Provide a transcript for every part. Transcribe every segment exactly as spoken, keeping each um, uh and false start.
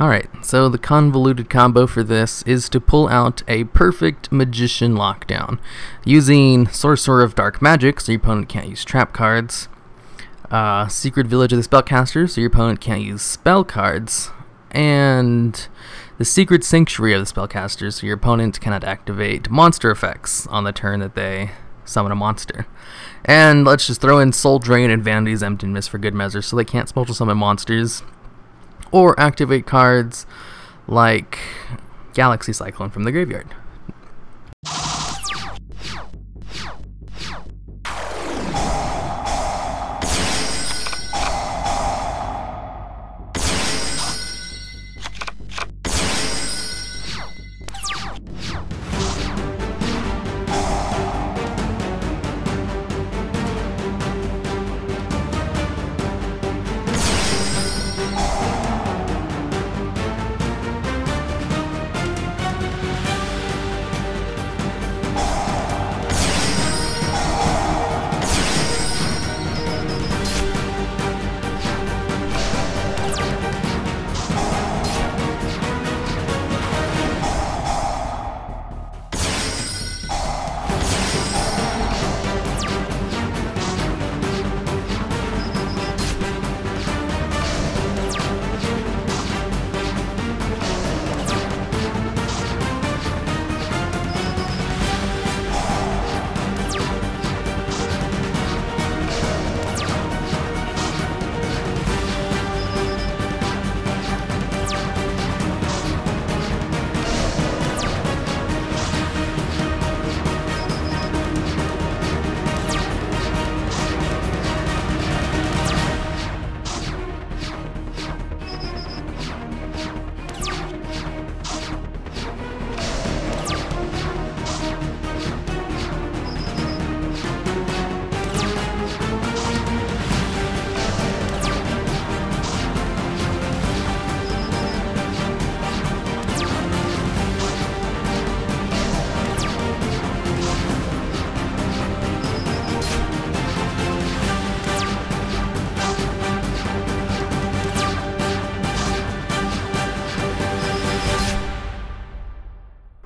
Alright, so the convoluted combo for this is to pull out a perfect Magician Lockdown using Sorcerer of Dark Magic, so your opponent can't use trap cards, uh, Secret Village of the Spellcasters, so your opponent can't use spell cards, and the Secret Sanctuary of the Spellcasters, so your opponent cannot activate monster effects on the turn that they summon a monster. And let's just throw in Soul Drain and Vanity's Empty Mist for good measure, so they can't special summon monsters or activate cards like Galaxy Cyclone from the graveyard.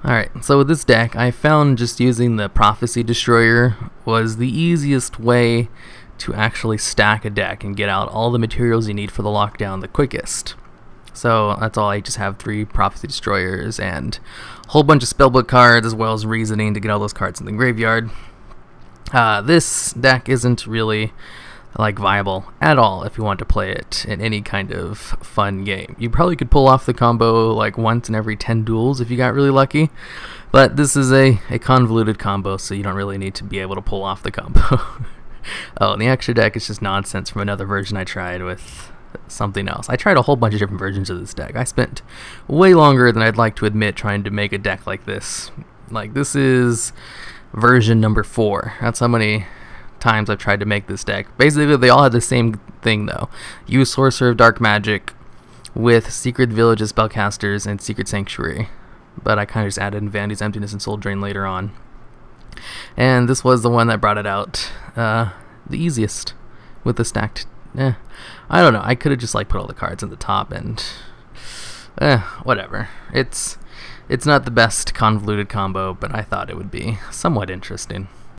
Alright, so with this deck, I found just using the Prophecy Destroyer was the easiest way to actually stack a deck and get out all the materials you need for the lockdown the quickest. So that's all. I just have three Prophecy Destroyers and a whole bunch of Spellbook cards, as well as Reasoning to get all those cards in the graveyard. Uh, this deck isn't really like viable at all if you want to play it in any kind of fun game. You probably could pull off the combo like once in every ten duels if you got really lucky, but this is a, a convoluted combo, so you don't really need to be able to pull off the combo. Oh, and the extra deck is just nonsense from another version I tried with something else. I tried a whole bunch of different versions of this deck. I spent way longer than I'd like to admit trying to make a deck like this. Like, this is version number four. That's how many times I've tried to make this deck. Basically, they all had the same thing though. Use Sorcerer of Dark Magic with Secret Village of Spellcasters and Secret Sanctuary. But I kind of just added in Vanity's Empty Mist and Soul Drain later on. And this was the one that brought it out uh, the easiest with the stacked. Eh, I don't know. I could have just like put all the cards at the top and eh, whatever. It's it's not the best convoluted combo, but I thought it would be somewhat interesting.